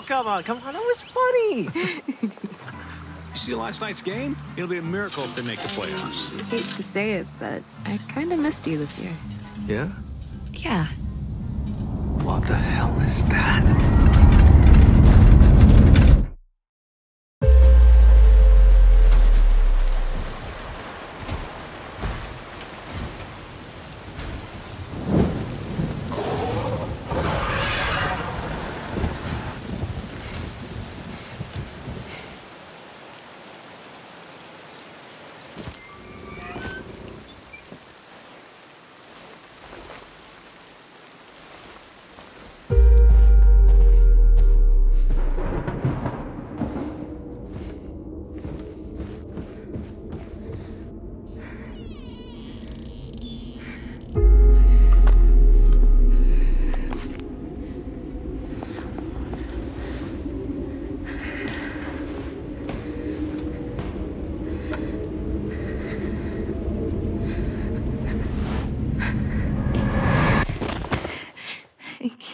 Oh, come on, come on. That was funny. You see last night's game? It'll be a miracle if they make the playoffs. I hate to say it, but I kind of missed you this year. Yeah? Yeah. What the hell is that?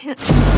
Yeah.